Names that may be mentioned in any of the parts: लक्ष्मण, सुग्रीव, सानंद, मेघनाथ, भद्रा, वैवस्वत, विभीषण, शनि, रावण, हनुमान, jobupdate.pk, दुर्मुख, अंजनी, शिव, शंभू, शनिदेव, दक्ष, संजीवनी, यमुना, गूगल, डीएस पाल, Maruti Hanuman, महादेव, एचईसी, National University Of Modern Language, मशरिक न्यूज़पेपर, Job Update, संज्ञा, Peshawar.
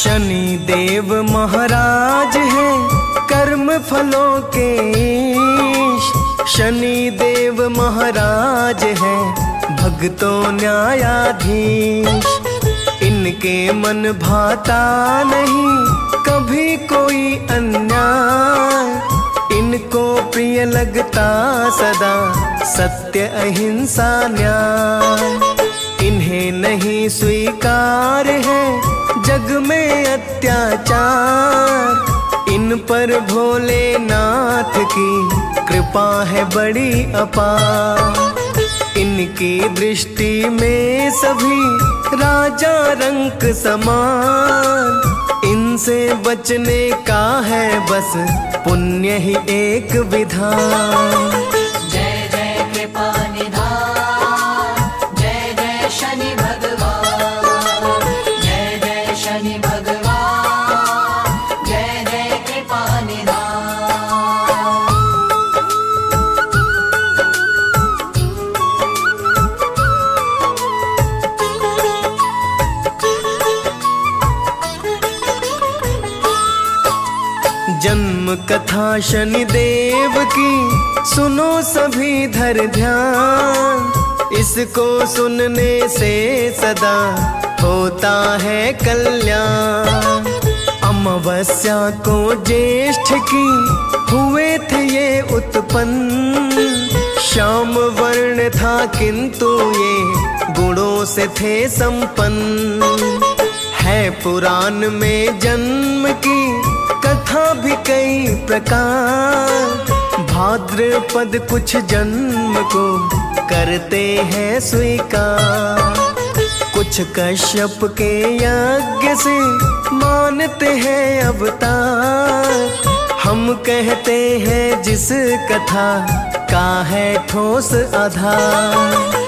शनिदेव महाराज हैं कर्म फलों के ईश। शनिदेव महाराज हैं भक्तों न्यायाधीश। इनके मन भाता नहीं कभी कोई अन्याय। इनको प्रिय लगता सदा सत्य अहिंसा न्याय। इन्हें नहीं स्वीकार है जग में अत्याचार। इन पर भोलेनाथ की कृपा है बड़ी अपार। इनकी दृष्टि में सभी राजा रंक समान। इनसे बचने का है बस पुण्य ही एक विधान। कथा शनिदेव की सुनो सभी धर ध्यान। इसको सुनने से सदा होता है कल्याण। अमावस्या को ज्येष्ठ की हुए थे ये उत्पन्न। श्याम वर्ण था किंतु ये गुणों से थे संपन्न। है पुराण में जन्म की कथा भी कई प्रकार। भाद्रपद कुछ जन्म को करते हैं स्वीकार। कुछ कश्यप के यज्ञ से मानते हैं अवतार। हम कहते हैं जिस कथा का है ठोस आधार।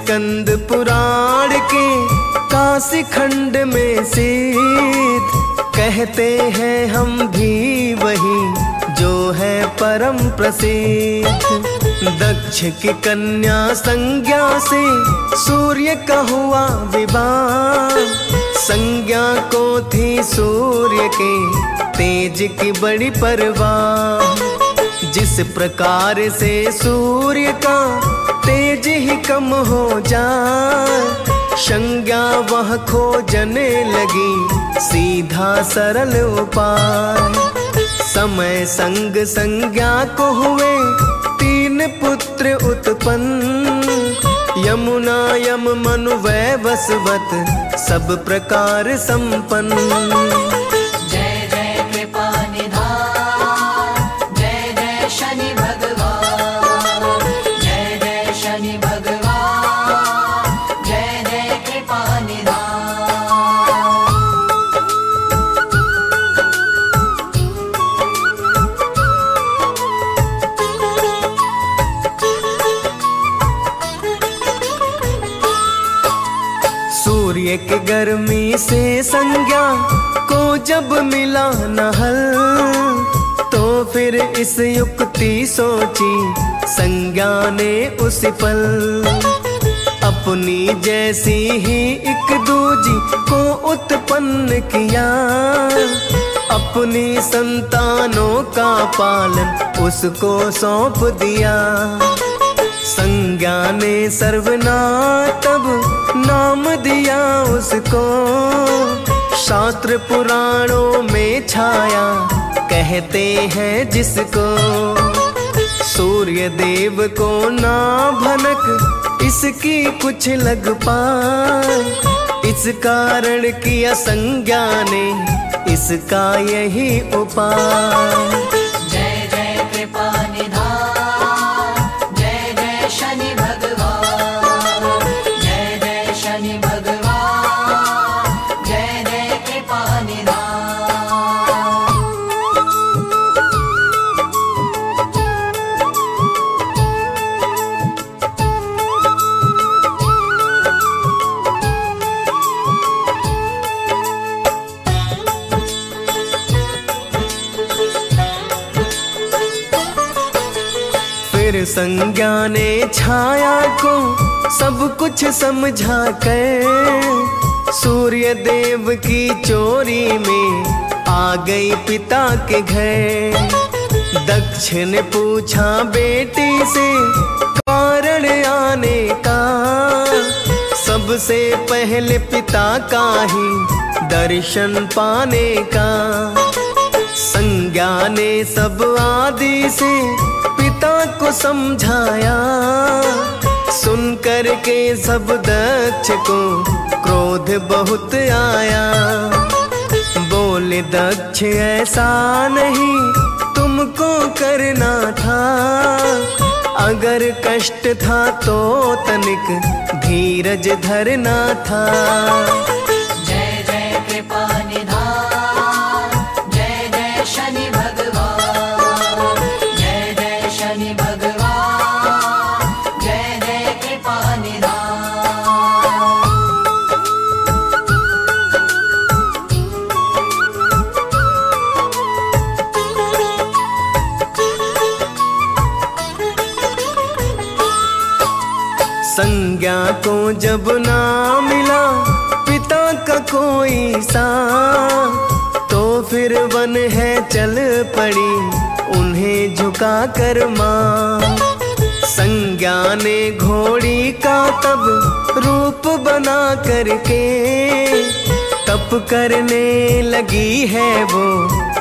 स्कंद पुराण के काशी खंड में सिद्ध। कहते हैं हम भी वही जो है परम प्रसिद्ध। दक्ष की कन्या संज्ञा से सूर्य का हुआ विवाह। संज्ञा को थी सूर्य के तेज की बड़ी परवाह। जिस प्रकार से सूर्य का तेज ही कम हो जाए, संज्ञा वह खोजने लगी सीधा सरल उपाय। समय संग संज्ञा को हुए तीन पुत्र उत्पन्न। यमुना यम मनु वैवस्वत सब प्रकार संपन्न। एक गर्मी से संज्ञा को जब मिला न हल, तो फिर इस युक्ति सोची संज्ञा ने उस पल। अपनी जैसी ही एक दूजी को उत्पन्न किया। अपनी संतानों का पालन उसको सौंप दिया। संज्ञा ने सर्वनाम तब नाम दिया उसको। शास्त्र पुराणों में छाया कहते हैं जिसको। सूर्य देव को ना भनक इसकी कुछ लग पाए। इस कारण किया संज्ञा ने इसका यही उपाय। भगवान संज्ञा ने छाया को सब कुछ समझा कर, सूर्य देव की चोरी में आ गई पिता के घर। दक्ष ने पूछा बेटी से कारण आने का, सबसे पहले पिता का ही दर्शन पाने का। संज्ञा ने सब आदि से पिता को समझाया, सुनकर के सब दक्ष को क्रोध बहुत आया। बोले दक्ष ऐसा नहीं तुमको करना था, अगर कष्ट था तो तनिक धीरज धरना था। जय जय कृपा निधान, जय जय शनि भगवान, जय जय शनि भगवान, जय जय कृपा निधान। संज्ञा को जब ना मिला पिता का कोई सा, तो फिर वन है चल पड़ी उन्हें झुका कर माँ। संज्ञा ने घोड़ी का तब रूप बना करके, तप करने लगी है वो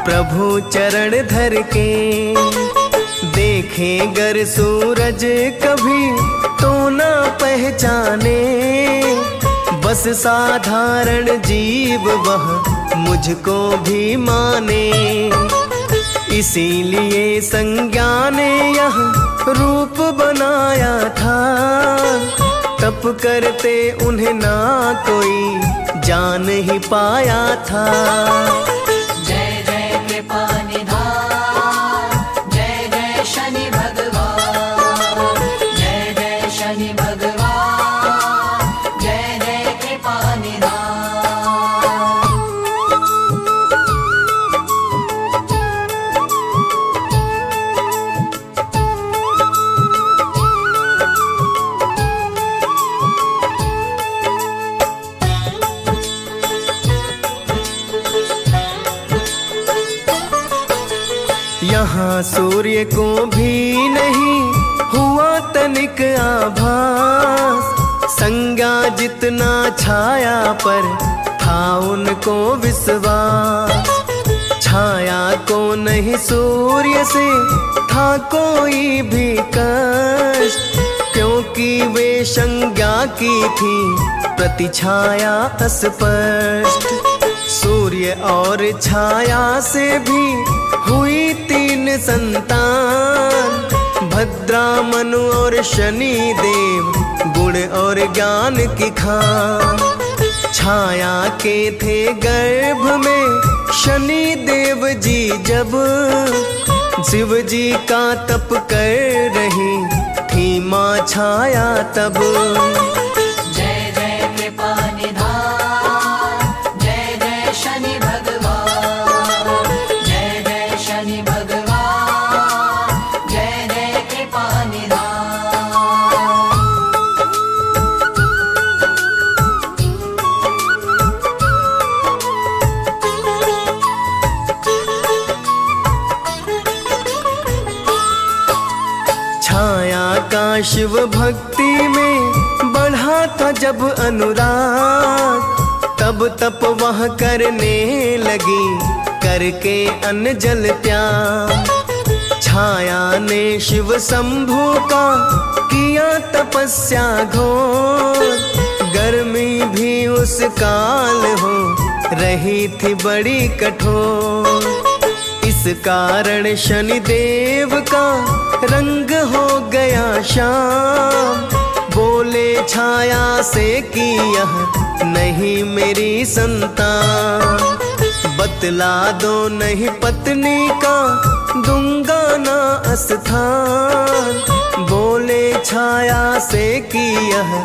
प्रभु चरण धर के। देखे गर सूरज कभी तो ना पहचाने, बस साधारण जीव वह मुझको भी माने। इसीलिए संज्ञा ने यह रूप बनाया था, तप करते उन्हें ना कोई जान ही पाया था। जय जय कृपा निधान, जय जय शनि भगवान, शनि भगवान, जय जय कृपा निधान। यहाँ सूर्य को भी नहीं हुआ तनिक आभास, संज्ञा जितना छाया पर था उनको विश्वास। छाया को नहीं सूर्य से था कोई भी कष्ट, क्योंकि वे संज्ञा की थी प्रतिछाया अस्पष्ट। सूर्य और छाया से भी हुई तीन संतान, भद्रा मनु और शनिदेव गुण और ज्ञान की खान। छाया के थे गर्भ में शनिदेव जी जब, शिव जी का तप कर रही थी माँ छाया तब। जय जय कृपा निधान, जय जय शनि भगवान, जय जय शनि भगवान। का शिव भक्ति में बढ़ा था जब अनुराग, तब तप वह करने लगी करके अनजल त्याग। छाया ने शिव शंभू का किया तपस्या घोर, गर्मी भी उस काल हो रही थी बड़ी कठोर। इस कारण शनिदेव का रंग हो गया श्याम, बोले छाया से कि यह नहीं मेरी संतान। बतला दो नहीं पत्नी का दूंगा ना अस्थान, बोले छाया से कि यह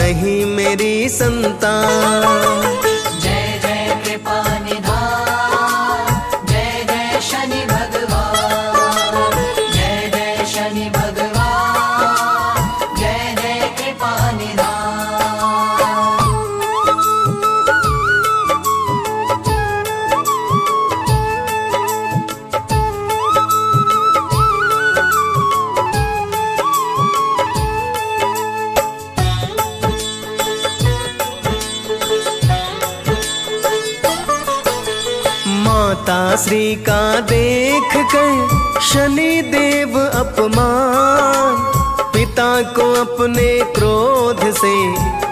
नहीं मेरी संतान। जय जय कृपा निधान, शनि भगवान, जय जय शनि भगवान। सासरी का देख कर शनिदेव अपमान, पिता को अपने क्रोध से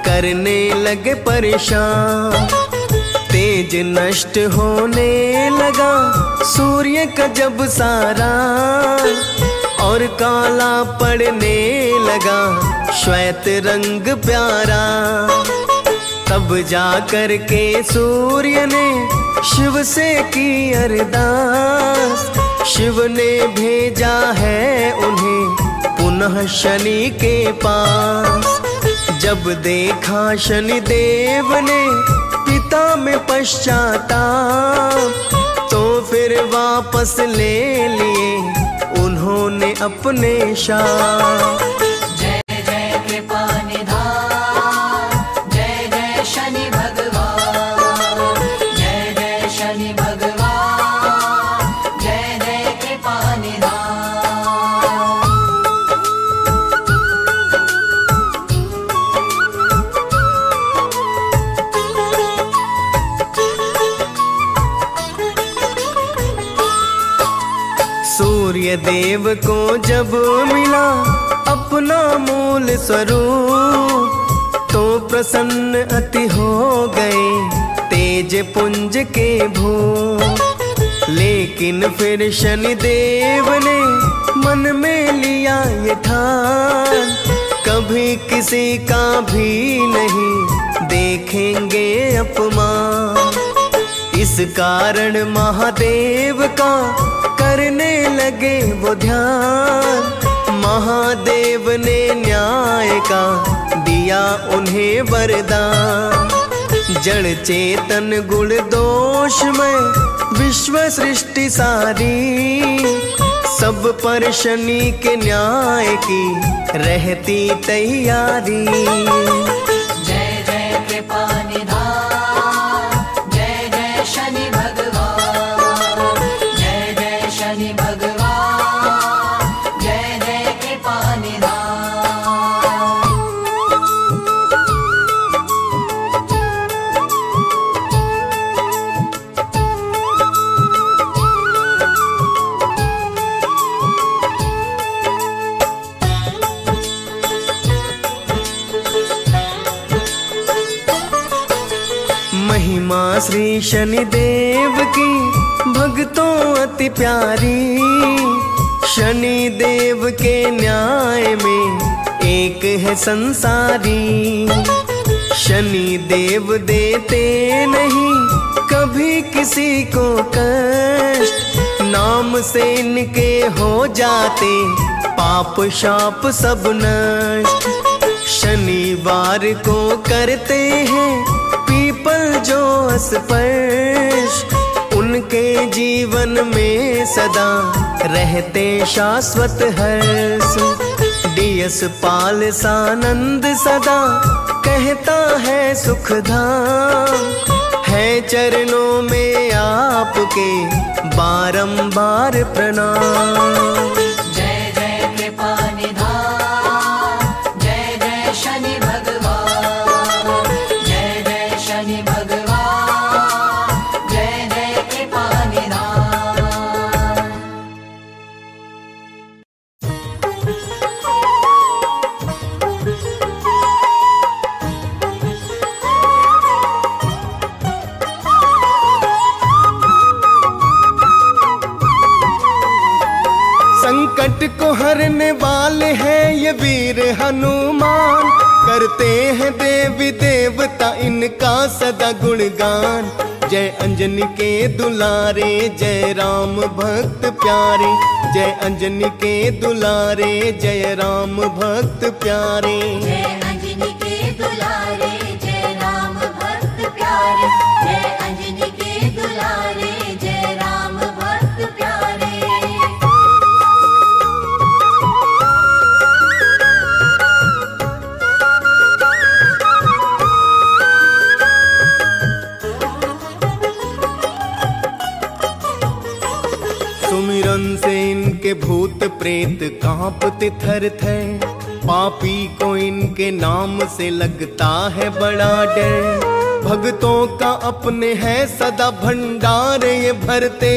करने लगे परेशान। तेज नष्ट होने लगा सूर्य का जब सारा, और काला पड़ने लगा श्वेत रंग प्यारा। तब जा कर के सूर्य ने शिव से की अरदास, शिव ने भेजा है उन्हें पुनः शनि के पास। जब देखा शनिदेव ने पिता में पश्चाताप, तो फिर वापस ले लिए उन्होंने अपने शाप। देव को जब मिला अपना मूल स्वरूप, तो प्रसन्न अति हो गए तेज पुंज के भू। लेकिन फिर शनिदेव ने मन में लिया ये ठान, कभी किसी का भी नहीं देखेंगे अपमान। इस कारण महादेव का करने लगे वो ध्यान, महादेव ने न्याय का दिया उन्हें वरदान। जड़ चेतन गुण दोष में विश्व सृष्टि सारी, सब पर शनि के न्याय की रहती तैयारी। जय जय कृपा निधान, श्री शनिदेव की भक्तों अति प्यारी। शनिदेव के न्याय में एक है संसारी, शनिदेव देते नहीं कभी किसी को कष्ट। नाम से इनके हो जाते पाप शाप सब नष्ट। शनिवार को करते हैं पीपल जो स्पर्श, उनके जीवन में सदा रहते शाश्वत हर्ष। डीएस पाल सानंद सदा कहता है सुखधाम, है चरणों में आपके बारंबार प्रणाम। जय जय कृपा निधान, को हरने वाले हैं ये वीर हनुमान। करते हैं देवी देवता इनका सदा गुणगान। जय अंजनी के दुलारे जय राम भक्त प्यारे, जय अंजनी के दुलारे जय राम भक्त प्यारे, जय अंजनी के दुलारे जय राम भक्त प्यारे, जय अंजनी के दुलारे जय राम भक्त प्यारे। सुमिरन से इनके भूत प्रेत कांपते थर थर, पापी को इनके नाम से लगता है बड़ा डर। भगतों का अपने है सदा भंडार ये भरते,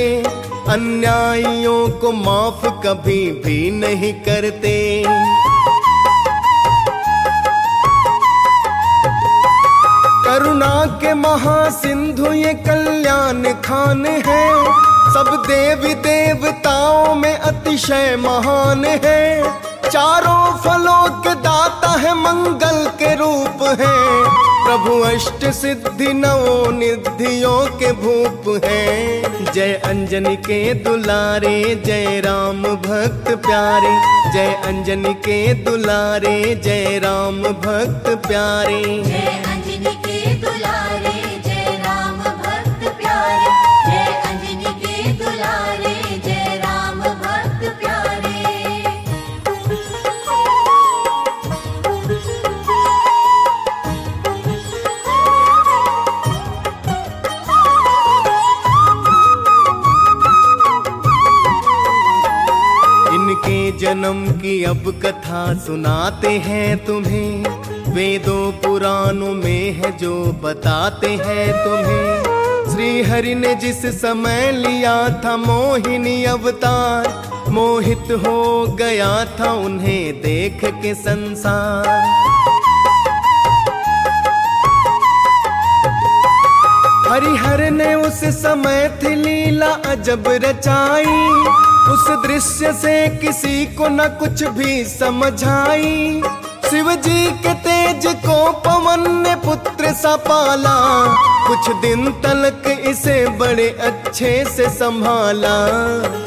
अन्यायियों को माफ कभी भी नहीं करते। करुणा के महासिंधु ये कल्याण खान है, सब देवी देवताओं में अतिशय महान है। चारों फलों के दाता है मंगल के रूप है, प्रभु अष्ट सिद्धि नवो निधियों के भूप है। जय अंजनी के दुलारे जय राम भक्त प्यारे, जय अंजनी के दुलारे जय राम भक्त प्यारे। जन्म की अब कथा सुनाते हैं तुम्हें, वेदों पुराणों में है जो बताते हैं तुम्हें। श्री हरि ने जिस समय लिया था मोहिनी अवतार, मोहित हो गया था उन्हें देख के संसार। हरिहर ने उस समय थी लीला अजब रचाई, उस दृश्य से किसी को न कुछ भी समझ आई। शिव जी के तेज को पवन ने पुत्र सा पाला, कुछ दिन तलक इसे बड़े अच्छे से संभाला।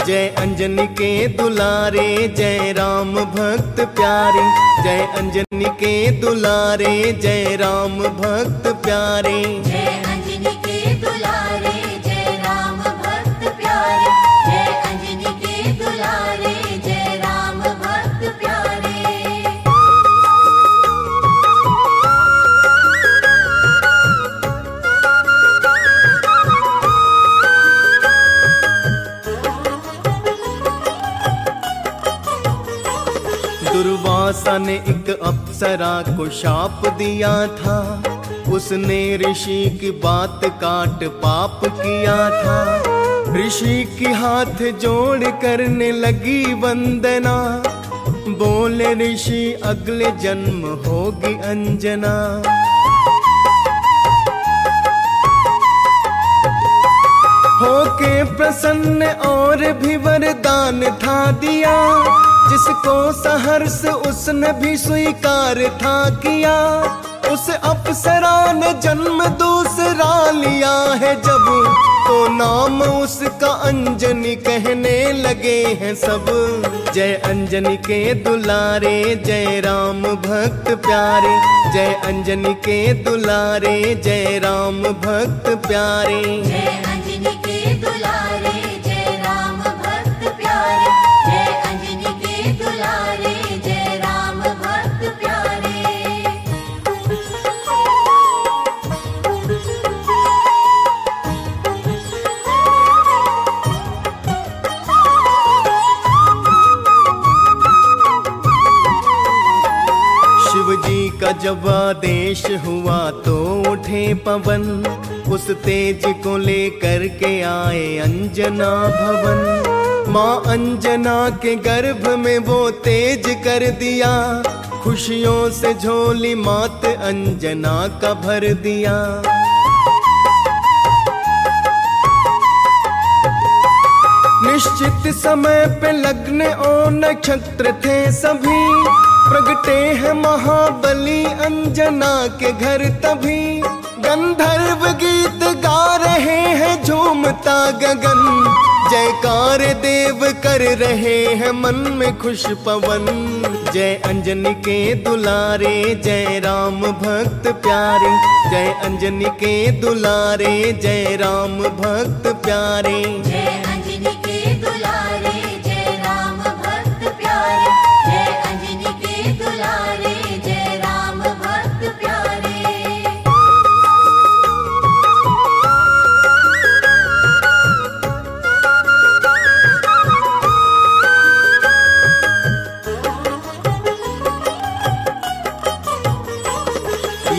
जय अंजनी के दुलारे जय राम भक्त प्यारे, जय अंजनी के दुलारे जय राम भक्त प्यारे। दुर्वासा ने एक अप्सरा को शाप दिया था, उसने ऋषि की बात काट पाप किया था। ऋषि की हाथ जोड़ करने लगी वंदना, बोले ऋषि अगले जन्म होगी अंजना। होके प्रसन्न और भी वरदान था दिया, जिसको सहर्ष उसने भी स्वीकार था किया। उस अप्सरा ने जन्म दूसरा लिया है जब, तो नाम उसका अंजनी कहने लगे हैं सब। जय अंजनी के दुलारे जय राम भक्त प्यारे, जय अंजनी के दुलारे जय राम भक्त प्यारे। जब आदेश हुआ तो उठे पवन, उस तेज को लेकर के आए अंजना भवन। माँ अंजना के गर्भ में वो तेज कर दिया, खुशियों से झोली मात अंजना का भर दिया। निश्चित समय पे लग्न और नक्षत्र थे सभी, प्रगटे हैं महाबली अंजना के घर तभी। गंधर्व गीत गा रहे हैं झूमता गगन, जयकार देव कर रहे हैं मन में खुश पवन। जय अंजनी के दुलारे जय राम भक्त प्यारे, जय अंजनी के दुलारे जय राम भक्त प्यारे।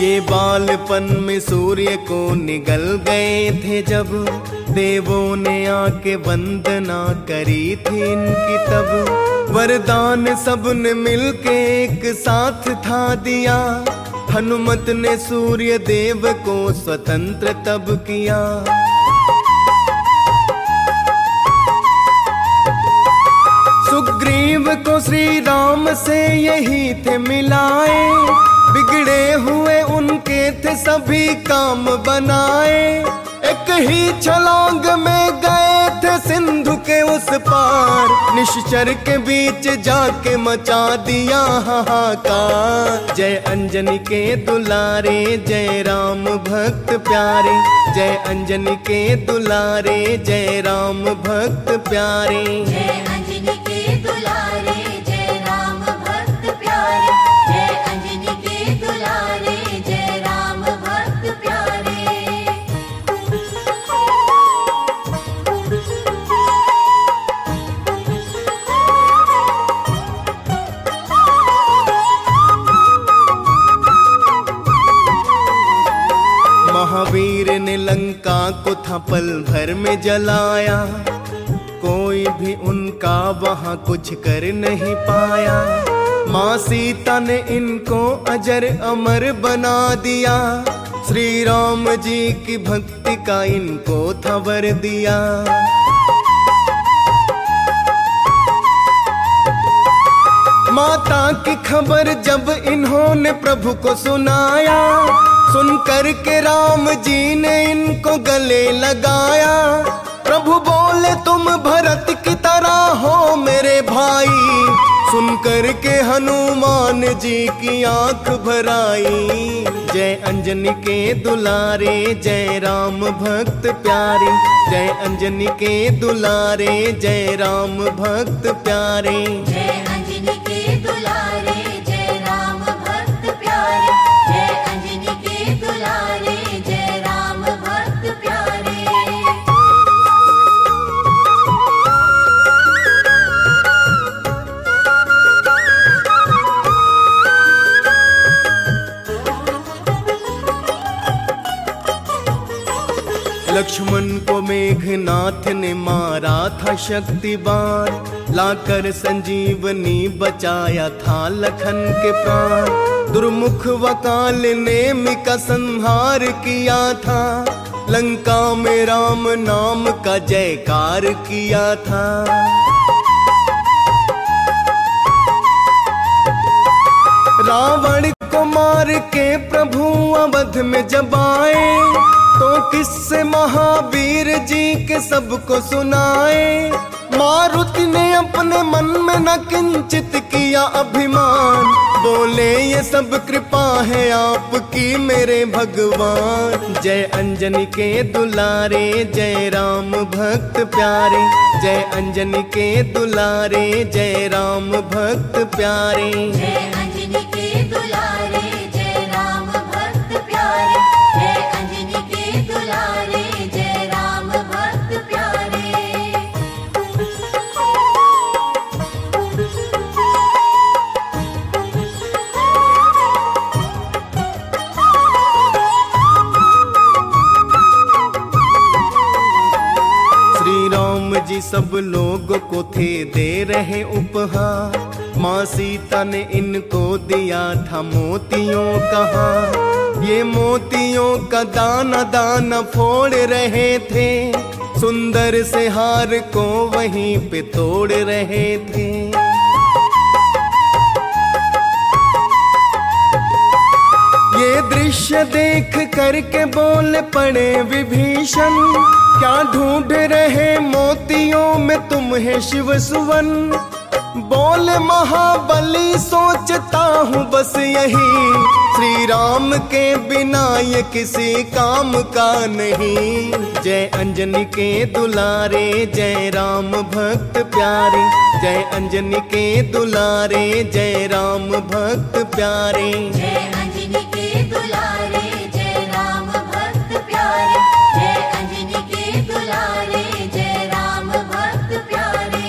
ये बालपन में सूर्य को निगल गए थे जब, देवों ने आके वंदना करी थी इनकी तब। वरदान सबने मिलके एक साथ था दिया, हनुमत ने सूर्य देव को स्वतंत्र तब किया। सुग्रीव को श्री राम से यही थे मिलाए, बिगड़े हुए उनके थे सभी काम बनाए। एक ही छलांग में गए थे सिंधु के उस पार, निश्चर के बीच जाके मचा दिया हाहाकार। जय अंजनी के दुलारे, जय राम भक्त प्यारे, जय अंजनी के दुलारे, जय राम भक्त प्यारे। जय अंजनी के दुलारे, जय राम भक्त प्यारे, लंका को था पल भर में जलाया, कोई भी उनका वहां कुछ कर नहीं पाया। माँ सीता ने इनको अजर अमर बना दिया, श्री राम जी की भक्ति का इनको था वर दिया। माता की खबर जब इन्होंने प्रभु को सुनाया, सुन करके राम जी ने इनको गले लगाया। प्रभु बोले तुम भरत की तरह हो मेरे भाई, सुन करके हनुमान जी की आंख भर आई। जय अंजनी के दुलारे, जय राम भक्त प्यारे, जय अंजनी के दुलारे, जय राम भक्त प्यारे। जय अंजनी के दुलारे, जय राम भक्त प्यारे, जय अंजनी के दुलारे, जय राम भक्त प्यारे। लक्ष्मण को मेघनाथ ने मारा था शक्तिवान, लाकर संजीवनी बचाया था लखन के प्राण। दुर्मुख वकाल ने मिका संहार किया था, लंका में राम नाम का जयकार किया था। रावण को मार के प्रभु अवध में जब आए, तो किससे महावीर जी के सबको सुनाए। मारुति ने अपने मन में न किंचित किया अभिमान, बोले ये सब कृपा है आपकी मेरे भगवान। जय अंजनी के दुलारे, जय राम भक्त प्यारे, जय अंजनी के दुलारे, जय राम भक्त प्यारे। जय अंजनी के दुलारे, जय राम भक्त प्यारे, जय अंजनी दुलारे, जय राम भक्त प्यारे। श्री राम जी सब लोगों को थे दे रहे उपहार, माँ सीता ने इनको दिया था मोतियों का हार। ये मोतियों का दाना दाना फोड़ रहे थे, सुंदर से हार को वहीं पे तोड़ रहे थे। ये दृश्य देख करके बोल पड़े विभीषण, क्या ढूंढ रहे मोतियों में तुम है शिव सुवन। बोल महाबली सोचता हूँ बस यही, श्री राम के बिना ये किसी काम का नहीं। जय अंजनी के दुलारे, जय राम भक्त प्यारे, जय अंजनी के दुलारे, जय राम भक्त प्यारे। जय अंजनी के दुलारे, जय राम भक्त प्यारे, जय अंजनी के दुलारे, जय राम भक्त प्यारे।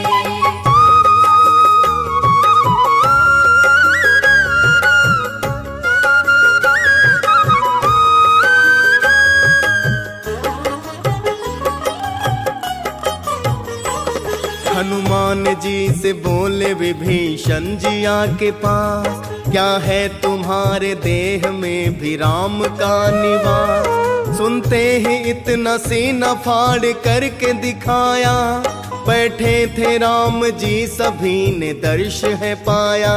बोले विभीषण जी आके पास, क्या है तुम्हारे देह में भी राम का निवास। सुनते ही इतना सीना फाड़ करके दिखाया, बैठे थे राम जी सभी ने दर्श है पाया।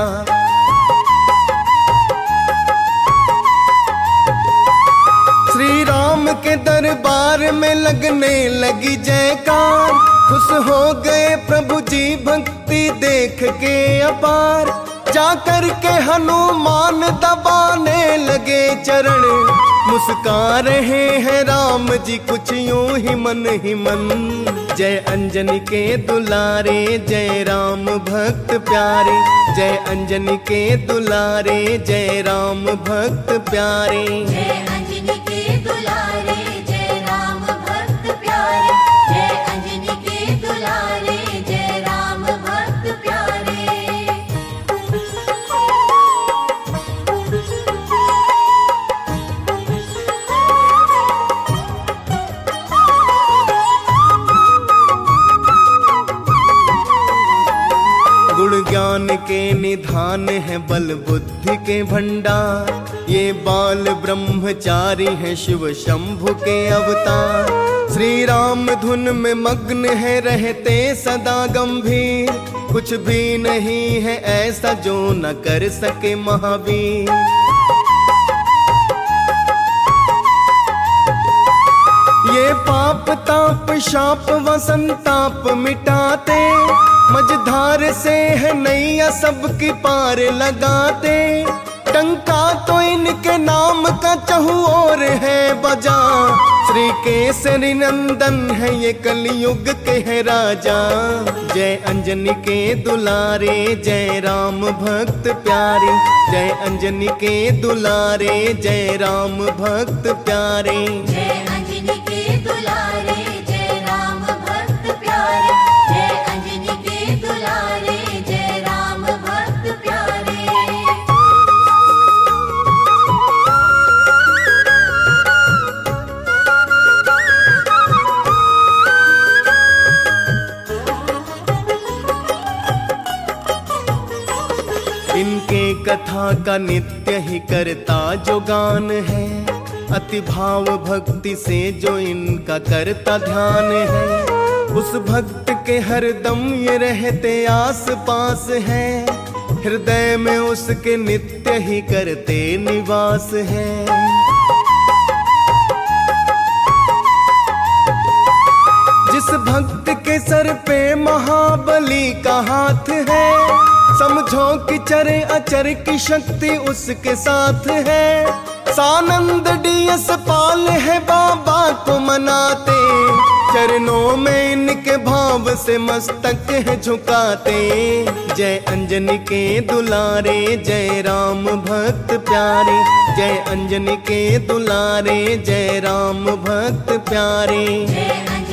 श्री राम के दरबार में लगने लगी जयकार, खुश हो गए प्रभु जी भक्ति देख के अपार। जाकर के हनुमान दबाने लगे चरण, मुस्कुरा रहे हैं राम जी कुछ यूं ही मन। जय अंजनी के दुलारे जय राम भक्त प्यारे, जय अंजनी के दुलारे जय राम भक्त प्यारे। के निधान है बल बुद्धि के भंडार, ये बाल ब्रह्मचारी है शिव शंभू के अवतार। श्री राम धुन में मग्न है रहते सदा गंभीर, कुछ भी नहीं है ऐसा जो न कर सके महावीर। ये पाप ताप शाप व संताप मिटाते, मझधार से है नैया सबकी पार लगाते। टंका तो इनके नाम का चहु और है बजा, श्री केसरी नंदन है ये कलयुग के है राजा। जय अंजनी के दुलारे जय राम भक्त प्यारे, जय अंजनी के दुलारे जय राम भक्त प्यारे। कथा का नित्य ही करता जो गान है, अति भाव भक्ति से जो इनका करता ध्यान है। उस भक्त के हर दम ये रहते आस पास है, हृदय में उसके नित्य ही करते निवास है। जिस भक्त के सर पे महाबली का हाथ है, समझो कि चर अचर की शक्ति उसके साथ है। सानंद डीएस पाल है बाबा को मनाते, चरणों में इनके भाव से मस्तक है झुकाते। जय अंजनी के दुलारे जय राम भक्त प्यारे, जय अंजनी के दुलारे जय राम भक्त प्यारे।